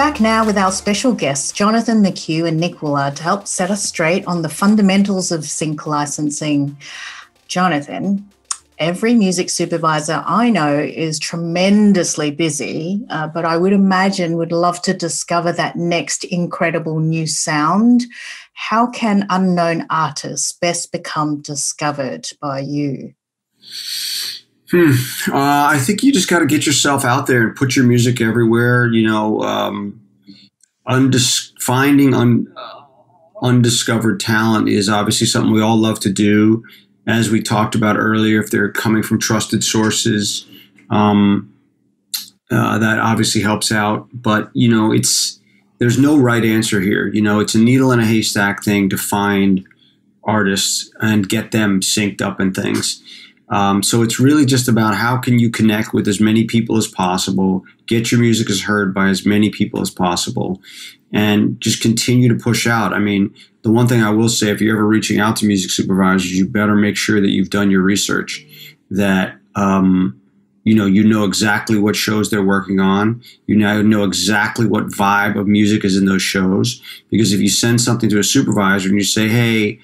back now with our special guests, Jonathan McHugh and Nick Woollard, to help set us straight on the fundamentals of sync licensing. Jonathan, every music supervisor I know is tremendously busy, but I would imagine would love to discover that next incredible new sound. How can unknown artists best become discovered by you? I think you just got to get yourself out there and put your music everywhere, you know, finding undiscovered talent is obviously something we all love to do. As we talked about earlier, if they're coming from trusted sources, that obviously helps out. But, you know, there's no right answer here. You know, it's a needle in a haystack thing to find artists and get them synced up in things. So it's really just about how can you connect with as many people as possible, get your music as heard by as many people as possible, and just continue to push out. I mean, the one thing I will say, if you're ever reaching out to music supervisors, you better make sure that you've done your research, that you know exactly what shows they're working on. You now know exactly what vibe of music is in those shows. Because if you send something to a supervisor and you say, hey,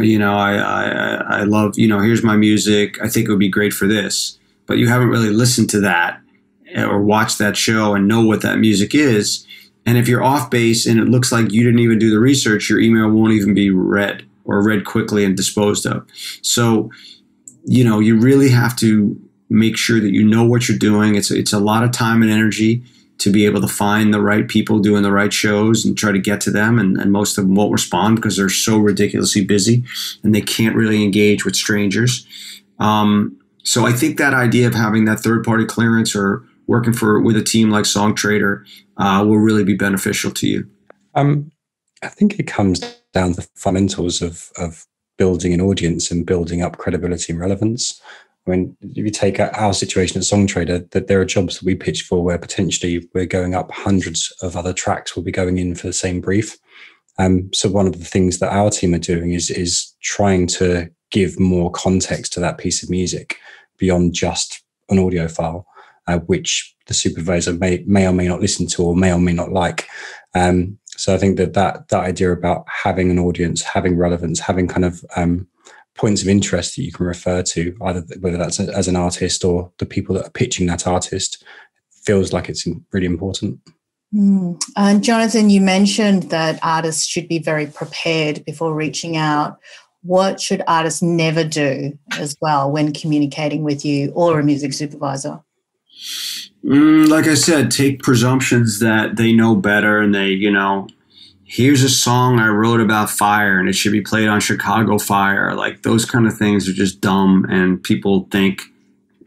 you know, I love, you know, here's my music, I think it would be great for this, but you haven't really listened to that or watched that show and know what that music is. And if you're off base and it looks like you didn't even do the research, your email won't even be read or read quickly and disposed of. So, you know, you really have to make sure that you know what you're doing. It's a lot of time and energy to be able to find the right people doing the right shows and try to get to them. And most of them won't respond because they're so ridiculously busy and they can't really engage with strangers. So I think that idea of having that third-party clearance or working with a team like Songtradr will really be beneficial to you. I think it comes down to the fundamentals of building an audience and building up credibility and relevance. I mean, if you take our situation at Songtradr, that there are jobs that we pitch for where potentially we're going up hundreds of other tracks will be going in for the same brief. So one of the things that our team are doing is trying to give more context to that piece of music beyond just an audio file, which the supervisor may or may not listen to or may or may not like. So I think that idea about having an audience, having relevance, having kind of points of interest that you can refer to, either whether that's as an artist or the people that are pitching that artist, feels like it's really important. And Jonathan, you mentioned that artists should be very prepared before reaching out. What should artists never do as well when communicating with you or a music supervisor? Like I said, take presumptions that they know better and they, you know, here's a song I wrote about fire and it should be played on Chicago Fire. Like, those kind of things are just dumb, and people think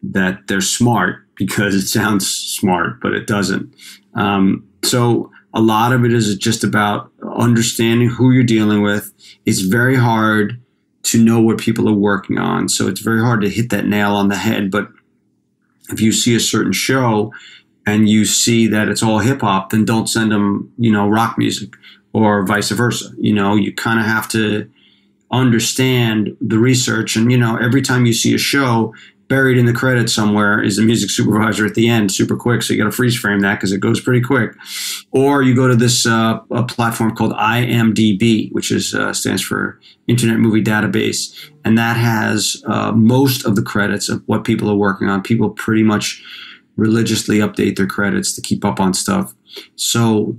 that they're smart because it sounds smart, but it doesn't. So a lot of it is just about understanding who you're dealing with. It's very hard to know what people are working on. So it's very hard to hit that nail on the head. But if you see a certain show and you see that it's all hip hop, then don't send them, you know, rock music, or vice versa. You know, you kind of have to understand the research. And, you know, every time you see a show, buried in the credits somewhere is the music supervisor at the end, super quick. So you got to freeze frame that because it goes pretty quick. Or you go to this a platform called IMDb, which is stands for Internet Movie Database. And that has most of the credits of what people are working on. People pretty much religiously update their credits to keep up on stuff. So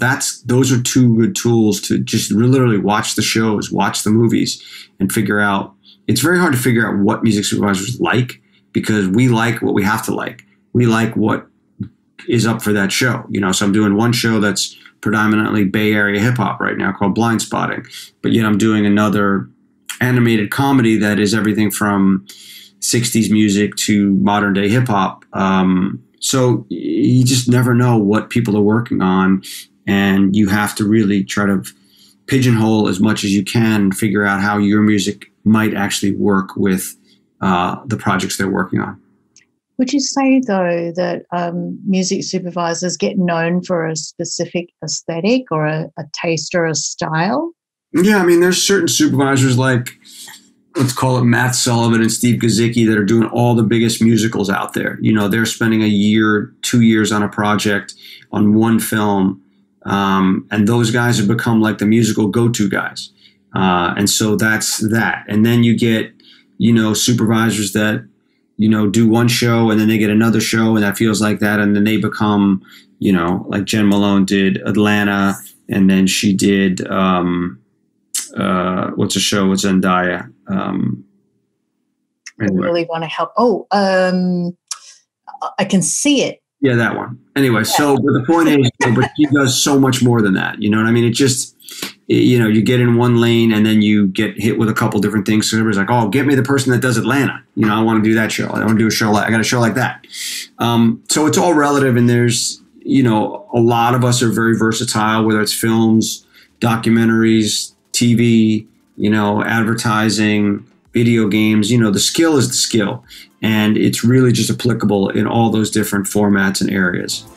those are two good tools to just literally watch the shows, watch the movies, and figure out. It's very hard to figure out what music supervisors like, because we like what we have to like. We like what is up for that show. You know, so I'm doing one show that's predominantly Bay Area hip hop right now called Blindspotting, but yet I'm doing another animated comedy that is everything from 60s music to modern day hip hop. So you just never know what people are working on, and you have to really try to pigeonhole as much as you can and figure out how your music might actually work with the projects they're working on. Would you say, though, that music supervisors get known for a specific aesthetic or a taste or a style? Yeah, I mean, there's certain supervisors like let's call it Matt Sullivan and Steve Gazicki that are doing all the biggest musicals out there. You know, they're spending a year, 2 years on a project, on one film. And those guys have become like the musical go-to guys. And so that's that. And then you get, you know, supervisors that, you know, do one show and then they get another show and that feels like that. And then they become, you know, like Jen Malone did Atlanta. And then she did, what's a show with Zendaya? Anyway. I really want to help. Oh, I Can See It. Yeah, that one. Anyway, yeah. So but the point is, but she does so much more than that. You know what I mean? It just, you know, you get in one lane and then you get hit with a couple different things. So everybody's like, oh, get me the person that does Atlanta. You know, I want to do that show. I want to do a show like, I got a show like that. So it's all relative. And there's, you know, a lot of us are very versatile, whether it's films, documentaries, TV, you know, advertising, video games. You know, the skill is the skill, and it's really just applicable in all those different formats and areas.